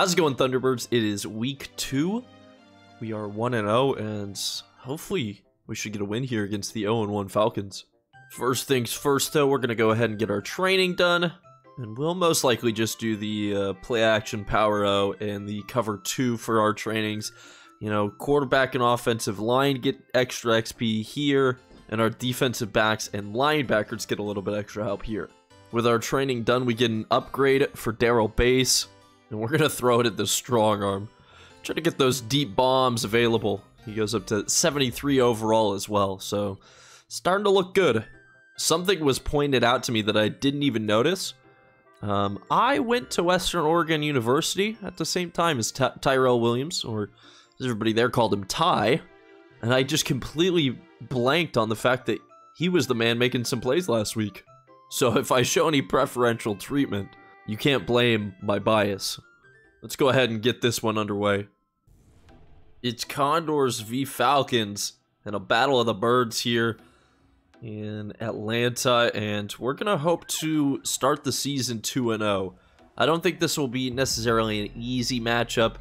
How's it going, Thunderbirds? It is week 2. We are 1-0, and hopefully we should get a win here against the 0-1 Falcons. First things first, though, we're going to go ahead and get our training done. And we'll most likely just do the play-action power-o and the cover 2 for our trainings. You know, quarterback and offensive line get extra XP here, and our defensive backs and linebackers get a little bit extra help here. With our training done, we get an upgrade for Daryl Bass, and we're going to throw it at the strong arm. Try to get those deep bombs available. He goes up to 73 overall as well, so starting to look good. Something was pointed out to me that I didn't even notice. I went to Western Oregon University at the same time as Tyrell Williams, or everybody there called him Ty, and I just completely blanked on the fact that he was the man making some plays last week. So if I show any preferential treatment, you can't blame my bias. Let's go ahead and get this one underway. It's Condors v. Falcons, and a battle of the birds here in Atlanta, and we're going to hope to start the season 2-0. I don't think this will be necessarily an easy matchup,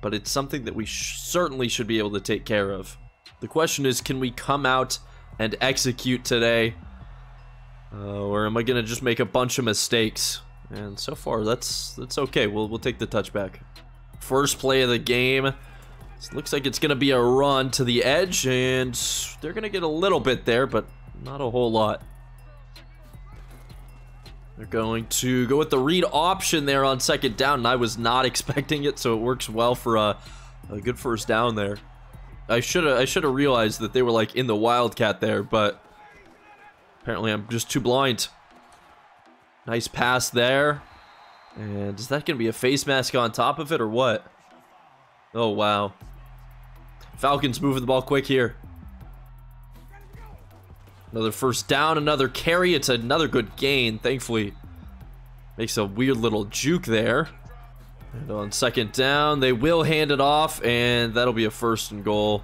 but it's something that we certainly should be able to take care of. The question is, can we come out and execute today, or am I going to just make a bunch of mistakes? And so far, that's okay. We'll take the touchback. First play of the game. This looks like it's going to be a run to the edge, and they're going to get a little bit there, but not a whole lot. They're going to go with the read option there on second down, and I was not expecting it, so it works well for a good first down there. I should have realized that they were like in the Wildcat there, but apparently I'm just too blind. Nice pass there. And is that going to be a face mask on top of it or what? Oh, wow. Falcons moving the ball quick here. Another first down, another carry. It's another good gain, thankfully. Makes a weird little juke there. And on second down, they will hand it off, and that'll be a 1st and goal.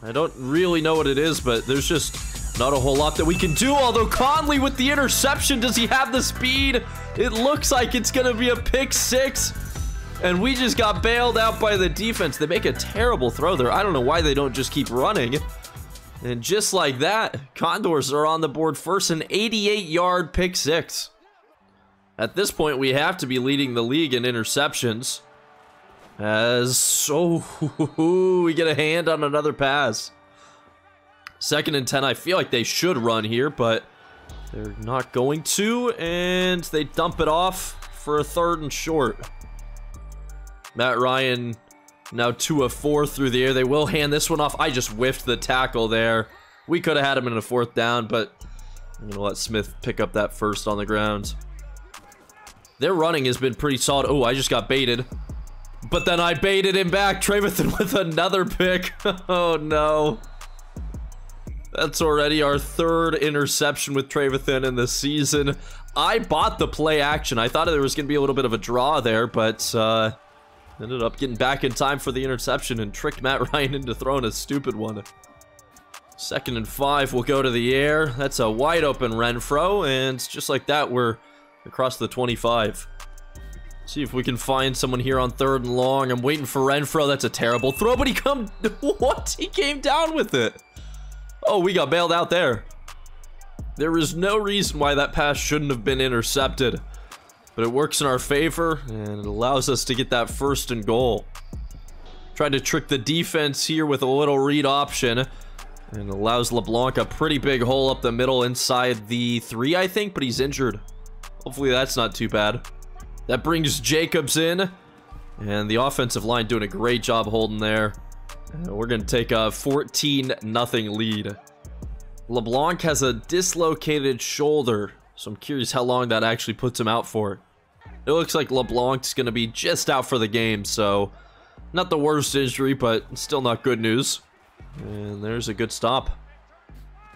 I don't really know what it is, but there's just not a whole lot that we can do. Although Conley with the interception, does he have the speed? It looks like it's going to be a pick 6. And we just got bailed out by the defense. They make a terrible throw there. I don't know why they don't just keep running. And just like that, Condors are on the board first, an 88-yard pick 6. At this point, we have to be leading the league in interceptions. As so, we get a hand on another pass. 2nd and 10, I feel like they should run here, but they're not going to. And they dump it off for a 3rd and short. Matt Ryan now 2 of 4 through the air. They will hand this one off. I just whiffed the tackle there. We could have had him in a 4th down, but I'm going to let Smith pick up that 1st on the ground. Their running has been pretty solid. Oh, I just got baited. But then I baited him back. Trevathan with another pick. Oh, no. That's already our 3rd interception with Trevathan in the season. I bought the play action. I thought there was going to be a little bit of a draw there, but ended up getting back in time for the interception and tricked Matt Ryan into throwing a stupid one. 2nd and 5 will go to the air. That's a wide open Renfro, and just like that, we're across the 25. See if we can find someone here on 3rd and long. I'm waiting for Renfro. That's a terrible throw, but what? He came down with it. Oh, we got bailed out there. There is no reason why that pass shouldn't have been intercepted. But it works in our favor, and it allows us to get that 1st and goal. Tried to trick the defense here with a little read option, and allows LeBlanc a pretty big hole up the middle inside the 3, I think, but he's injured. Hopefully that's not too bad. That brings Jacobs in, and the offensive line doing a great job holding there. And we're going to take a 14-0 lead. LeBlanc has a dislocated shoulder, so I'm curious how long that actually puts him out for. It looks like LeBlanc's going to be just out for the game, so not the worst injury, but still not good news. And there's a good stop.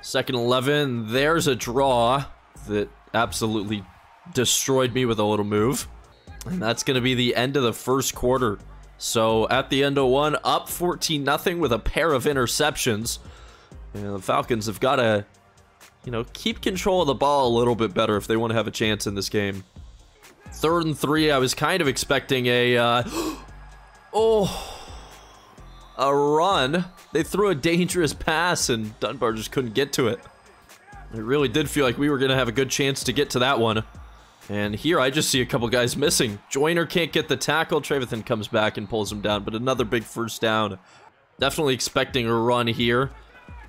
2nd and 11, there's a draw that absolutely destroyed me with a little move. And that's going to be the end of the 1st quarter. So at the end of one, up 14-0 with a pair of interceptions. And the Falcons have got to, you know, keep control of the ball a little bit better if they want to have a chance in this game. 3rd and 3. I was kind of expecting a a run. They threw a dangerous pass and Dunbar just couldn't get to it. It really did feel like we were going to have a good chance to get to that one. And here I just see a couple guys missing. Joyner can't get the tackle. Trevathan comes back and pulls him down, but another big first down. Definitely expecting a run here.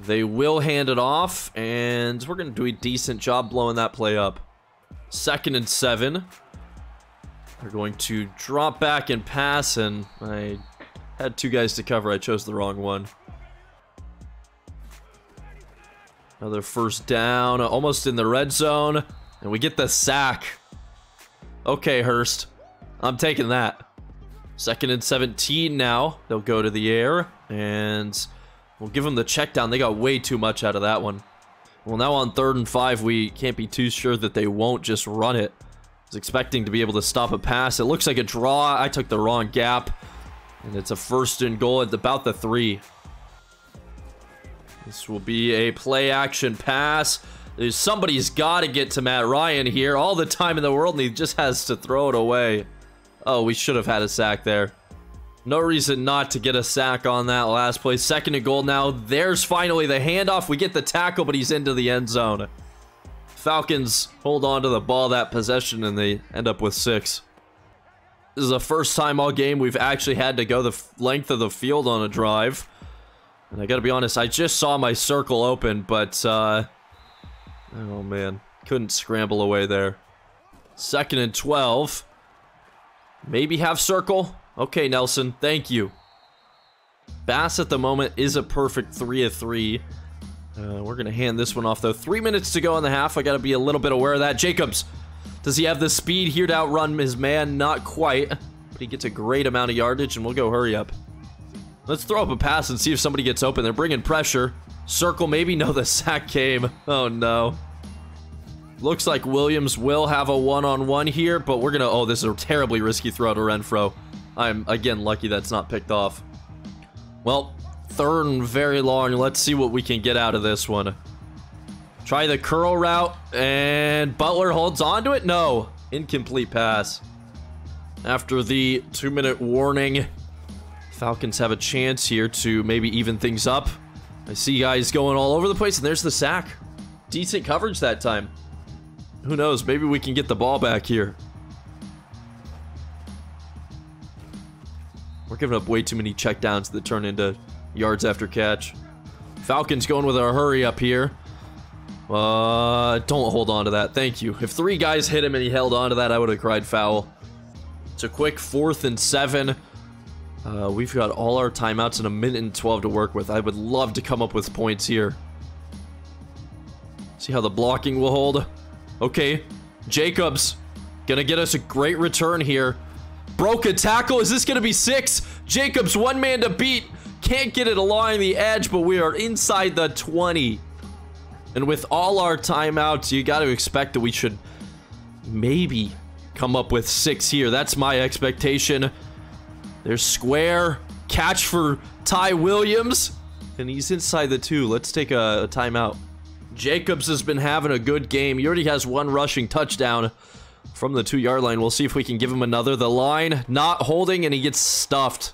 They will hand it off, and we're going to do a decent job blowing that play up. 2nd and 7. They're going to drop back and pass, and I had two guys to cover. I chose the wrong one. Another first down, almost in the red zone, and we get the sack. Okay, Hurst. I'm taking that. 2nd and 17 now. They'll go to the air, and we'll give them the check down. They got way too much out of that one. Well, now on 3rd and 5, we can't be too sure that they won't just run it. I was expecting to be able to stop a pass. It looks like a draw. I took the wrong gap, and it's a 1st and goal at about the 3. This will be a play-action pass. Somebody's got to get to Matt Ryan here. All the time in the world, and he just has to throw it away. Oh, we should have had a sack there. No reason not to get a sack on that last play. 2nd and goal now. There's finally the handoff. We get the tackle, but he's into the end zone. Falcons hold on to the ball that possession, and they end up with 6. This is the first time all game we've actually had to go the length of the field on a drive. And I gotta be honest, I just saw my circle open, but, oh man, couldn't scramble away there. 2nd and 12. Maybe half circle? Okay, Nelson, thank you. Bass at the moment is a perfect 3 of 3. We're gonna hand this one off, though. 3 minutes to go in the half. I gotta be a little bit aware of that. Jacobs, does he have the speed here to outrun his man? Not quite, but he gets a great amount of yardage, and we'll go hurry up. Let's throw up a pass and see if somebody gets open. They're bringing pressure. Circle, maybe? No, the sack came. Oh, no. Looks like Williams will have a one-on-one here, but we're going to... Oh, this is a terribly risky throw to Renfro. I'm, again, lucky that's not picked off. Well, 3rd and very long. Let's see what we can get out of this one. Try the curl route, and Butler holds on to it. No. Incomplete pass. After the 2-minute warning... Falcons have a chance here to maybe even things up. I see guys going all over the place, and there's the sack. Decent coverage that time. Who knows? Maybe we can get the ball back here. We're giving up way too many checkdowns that turn into yards after catch. Falcons going with a hurry up here. Don't hold on to that. Thank you. If 3 guys hit him and he held on to that, I would have cried foul. It's a quick 4th and 7. We've got all our timeouts and a 1:12 to work with. I would love to come up with points here. See how the blocking will hold. Okay. Jacobs. Gonna get us a great return here. Broke a tackle. Is this gonna be 6? Jacobs, one man to beat. Can't get it along the edge, but we are inside the 20. And with all our timeouts, you gotta expect that we should maybe come up with 6 here. That's my expectation. There's square catch for Ty Williams, and he's inside the 2. Let's take a timeout. Jacobs has been having a good game. He already has 1 rushing touchdown from the 2-yard line. We'll see if we can give him another. The line not holding, and he gets stuffed.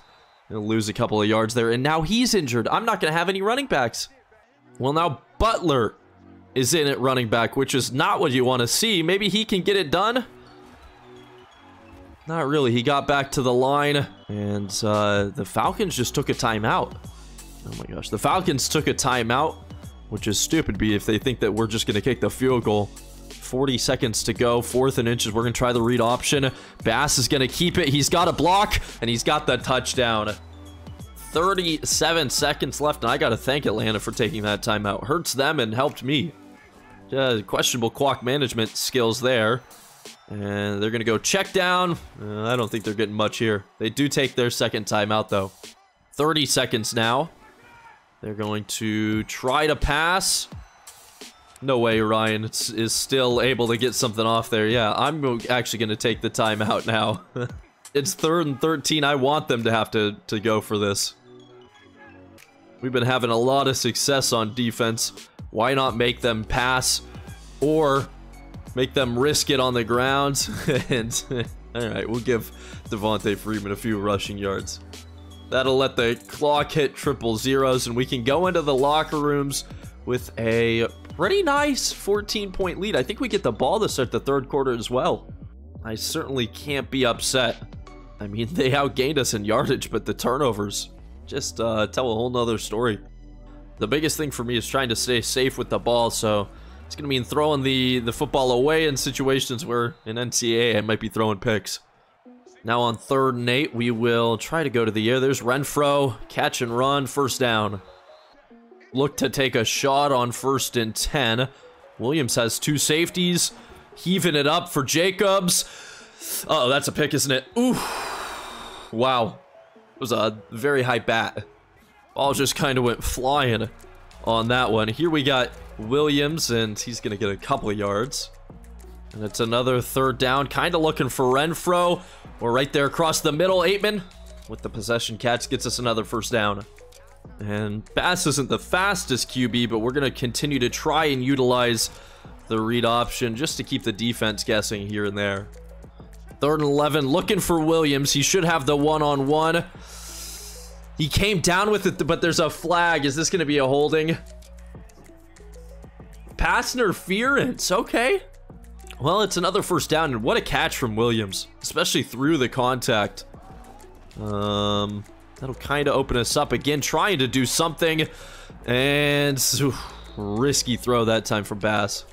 He'll lose a couple of yards there, and now he's injured. I'm not going to have any running backs. Well, now Butler is in at running back, which is not what you want to see. Maybe he can get it done. Not really. He got back to the line, and the Falcons just took a timeout. Oh my gosh. The Falcons took a timeout, which is stupid if they think that we're just going to kick the field goal. 40 seconds to go. 4th and inches. We're going to try the read option. Bass is going to keep it. He's got a block, and he's got the touchdown. 37 seconds left, and I got to thank Atlanta for taking that timeout. Hurts them and helped me. Questionable clock management skills there. And they're going to go check down. I don't think they're getting much here. They do take their 2nd timeout, though. 30 seconds now. They're going to try to pass. No way Ryan is still able to get something off there. Yeah, I'm actually going to take the timeout now. It's 3rd and 13. I want them to have to go for this. We've been having a lot of success on defense. Why not make them pass or... Make them risk it on the ground. And all right, we'll give Devontae Freeman a few rushing yards. That'll let the clock hit triple zeros, and we can go into the locker rooms with a pretty nice 14-point lead. I think we get the ball to start the third quarter as well. I certainly can't be upset. I mean, they outgained us in yardage, but the turnovers just tell a whole nother story. The biggest thing for me is trying to stay safe with the ball, so it's going to mean throwing the football away in situations where in NCAA I might be throwing picks. Now on 3rd and 8, we will try to go to the air. There's Renfro, catch and run, first down. Look to take a shot on 1st and 10. Williams has two safeties, heaving it up for Jacobs. Uh-oh, that's a pick, isn't it? Ooh, wow. It was a very high bat. Ball just kind of went flying on that one. Here we got Williams, and he's going to get a couple of yards. And it's another 3rd down, kind of looking for Renfro. We're right there across the middle. Aitman with the possession catch gets us another 1st down. And Bass isn't the fastest QB, but we're going to continue to try and utilize the read option just to keep the defense guessing here and there. 3rd and 11, looking for Williams. He should have the one-on-one. He came down with it, but there's a flag. Is this going to be a holding? Pass interference. Okay. Well, it's another 1st down, and what a catch from Williams, especially through the contact. That'll kind of open us up again, trying to do something. And risky throw that time for Bass.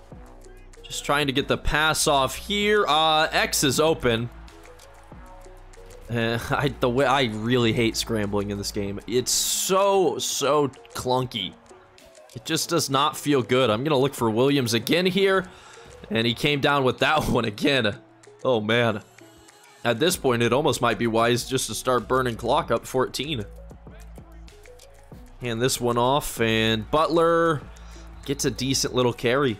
Just trying to get the pass off here. X is open. I really hate scrambling in this game. It's so clunky. It just does not feel good. I'm going to look for Williams again here. And he came down with that one again. Oh, man. At this point, it almost might be wise just to start burning clock up 14. Hand this one off, and Butler gets a decent little carry.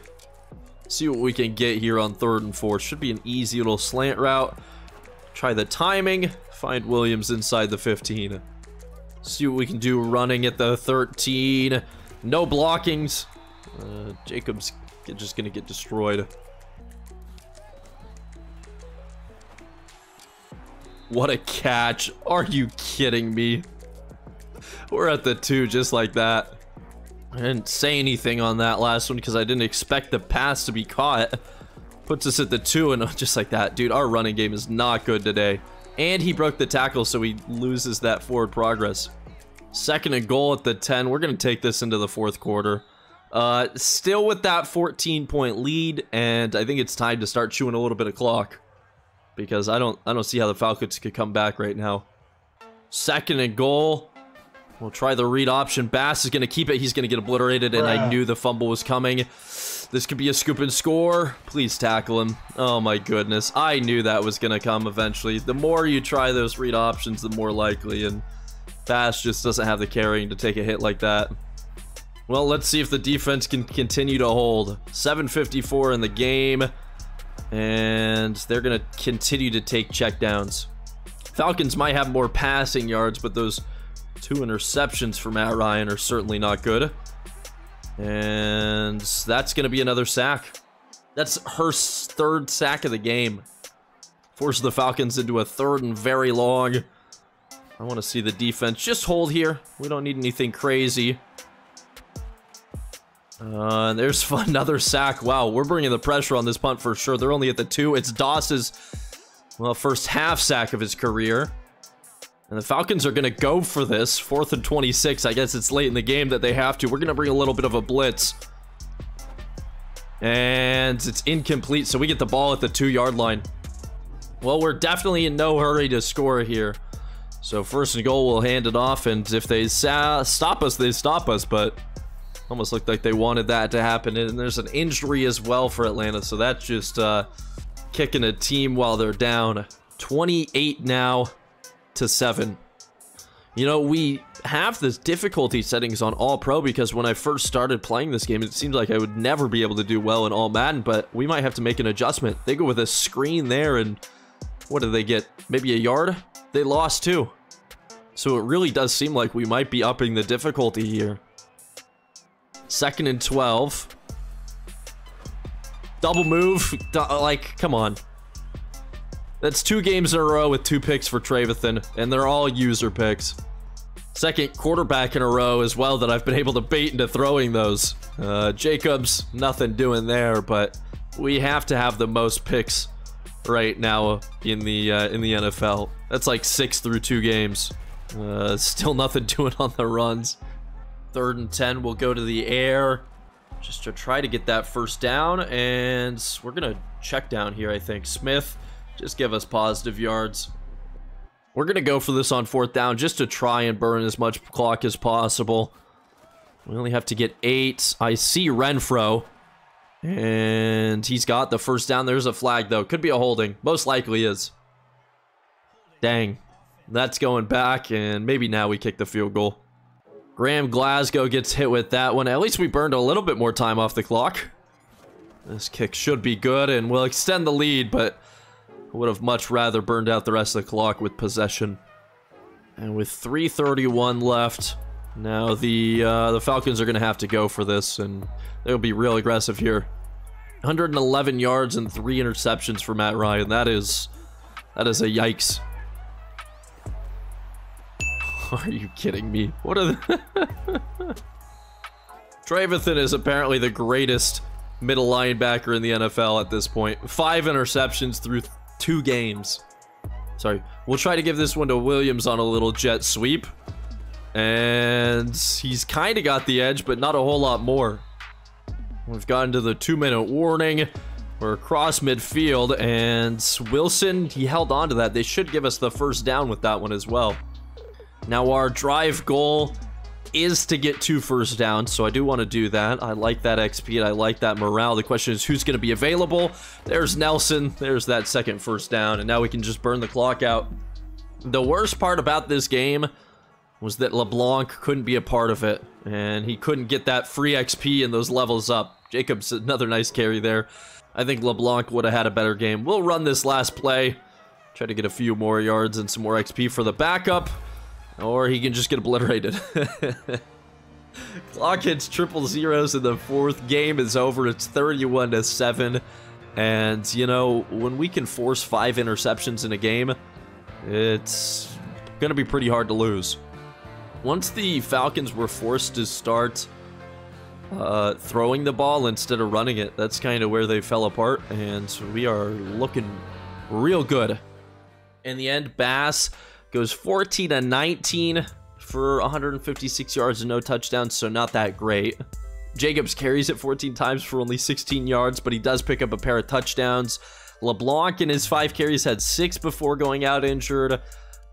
See what we can get here on 3rd and 4. Should be an easy little slant route. Try the timing. Find Williams inside the 15. See what we can do running at the 13. No blockings. Jacobs just going to get destroyed. What a catch. Are you kidding me? We're at the 2 just like that. I didn't say anything on that last one because I didn't expect the pass to be caught. Puts us at the 2, and just like that. Dude, our running game is not good today. And he broke the tackle, so he loses that forward progress. 2nd and goal at the 10. We're going to take this into the 4th quarter. Still with that 14-point lead, and I think it's time to start chewing a little bit of clock. Because I don't see how the Falcons could come back right now. 2nd and goal. We'll try the read option. Bass is going to keep it. He's going to get obliterated, and I knew the fumble was coming. This could be a scoop and score. Please tackle him. Oh, my goodness. I knew that was going to come eventually. The more you try those read options, the more likely, and Bass just doesn't have the carrying to take a hit like that. Well, let's see if the defense can continue to hold. 7:54 in the game, and they're going to continue to take checkdowns. Falcons might have more passing yards, but those 2 interceptions for Matt Ryan are certainly not good. And that's going to be another sack. That's Hurst's 3rd sack of the game. Forces the Falcons into a 3rd and very long. I want to see the defense just hold here. We don't need anything crazy. There's another sack. Wow, we're bringing the pressure on this punt for sure. They're only at the 2. It's Doss's, well, first half sack of his career. And the Falcons are going to go for this. 4th and 26. I guess it's late in the game that they have to. We're going to bring a little bit of a blitz. And it's incomplete, so we get the ball at the 2-yard line. Well, we're definitely in no hurry to score here. So 1st and goal, we'll hand it off. And if they stop us, they stop us. But almost looked like they wanted that to happen. And there's an injury as well for Atlanta. So that's just kicking a team while they're down. 28 now to 7. You know, we have this difficulty settings on All Pro because when I first started playing this game, it seemed like I would never be able to do well in All Madden, but we might have to make an adjustment. They go with a screen there, and what did they get? Maybe a yard? They lost 2. So it really does seem like we might be upping the difficulty here. 2nd and 12. Double move. Like, come on. That's 2 games in a row with 2 picks for Trevathan, and they're all user picks. Second quarterback in a row as well that I've been able to bait into throwing those. Jacobs, nothing doing there, but we have to have the most picks right now in the NFL. That's like 6 through 2 games. Still nothing doing on the runs. 3rd and 10 will go to the air just to try to get that first down, and we're gonna check down here, I think. Smith, just give us positive yards. We're going to go for this on 4th down just to try and burn as much clock as possible. We only have to get 8. I see Renfro, and he's got the first down. There's a flag, though. Could be a holding. Most likely is. Dang. That's going back, and maybe now we kick the field goal. Graham Glasgow gets hit with that one. At least we burned a little bit more time off the clock. This kick should be good, and we'll extend the lead, but I would have much rather burned out the rest of the clock with possession. And with 3:31 left, now the Falcons are going to have to go for this, and they'll be real aggressive here. 111 yards and 3 interceptions for Matt Ryan. That is a yikes. Are you kidding me? What are the... Trevathan is apparently the greatest middle linebacker in the NFL at this point. 5 interceptions through 2 games. Sorry. We'll try to give this one to Williams on a little jet sweep. And he's kind of got the edge, but not a whole lot more. We've gotten to the 2-minute warning. We're across midfield, and Wilson, he held on to that. They should give us the first down with that one as well. Now our drive goal is to get 2 first downs, so I do want to do that. I like that XP, and I like that morale. The question is who's going to be available. There's Nelson. There's that 2nd first down, and now we can just burn the clock out. The worst part about this game was that LeBlanc couldn't be a part of it, and he couldn't get that free XP and those levels up. Jacobs, another nice carry there. I think LeBlanc would have had a better game. We'll run this last play, try to get a few more yards and some more XP for the backup. Or he can just get obliterated. Clock hits 000s in the 4th. Game is over. It's 31-7. And, you know, when we can force 5 interceptions in a game, it's going to be pretty hard to lose. Once the Falcons were forced to start throwing the ball instead of running it, that's kind of where they fell apart. And we are looking real good. In the end, Bass goes 14 to 19 for 156 yards and no touchdowns, so not that great. Jacobs carries it 14 times for only 16 yards, but he does pick up a pair of touchdowns. LeBlanc in his 5 carries had 6 before going out injured.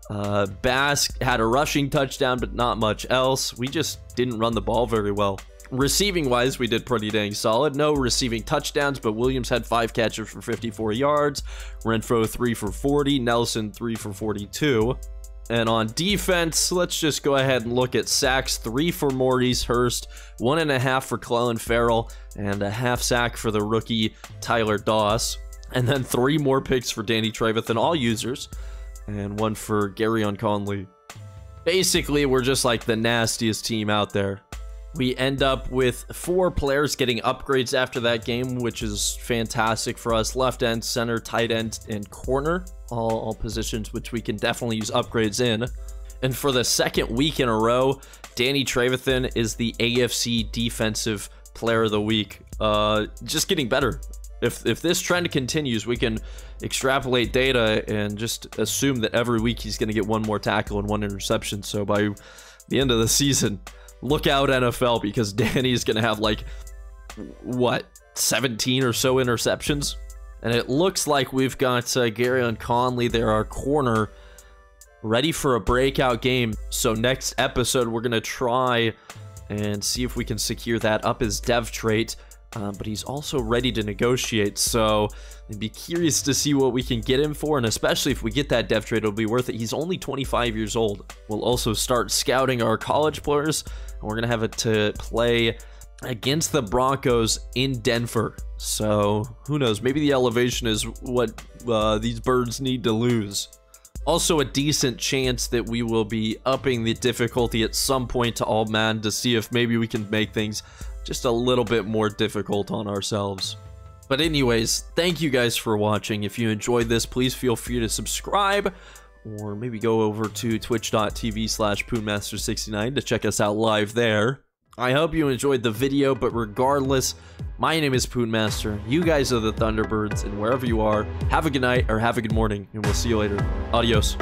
Bass had a rushing touchdown, but not much else. We just didn't run the ball very well. Receiving-wise, we did pretty dang solid. No receiving touchdowns, but Williams had 5 catches for 54 yards. Renfro, 3 for 40. Nelson, 3 for 42. And on defense, let's just go ahead and look at sacks. 3 for Maurice Hurst, 1.5 for Cullen Farrell, and a half sack for the rookie Tyler Doss. And then 3 more picks for Danny Trevathan, all users, and 1 for Gary Conley. Basically, we're just like the nastiest team out there. We end up with 4 players getting upgrades after that game, which is fantastic for us. Left end, center, tight end, and corner. All positions which we can definitely use upgrades in. And for the 2nd week in a row, Danny Trevathan is the AFC Defensive Player of the Week. Just getting better. If this trend continues, we can extrapolate data and just assume that every week he's going to get 1 more tackle and 1 interception. So by the end of the season... Look out, NFL, because Danny's going to have, like, what, 17 or so interceptions? And it looks like we've got Gary Conley there, our corner, ready for a breakout game. So next episode, we're going to try and see if we can secure that up his dev trait. But he's also ready to negotiate, so I'd be curious to see what we can get him for, and especially if we get that dev trade, it'll be worth it. He's only 25 years old. We'll also start scouting our college players, and we're going to have it to play against the Broncos in Denver. So who knows? Maybe the elevation is what these birds need to lose. Also a decent chance that we will be upping the difficulty at some point to all man to see if maybe we can make things just a little bit more difficult on ourselves. But anyways, thank you guys for watching. If you enjoyed this, please feel free to subscribe, or maybe go over to twitch.tv/p00nmaster69 to check us out live there. I hope you enjoyed the video, but regardless, my name is p00nmaster. You guys are the Thunderbirds, and wherever you are, have a good night or have a good morning, and we'll see you later. Adios.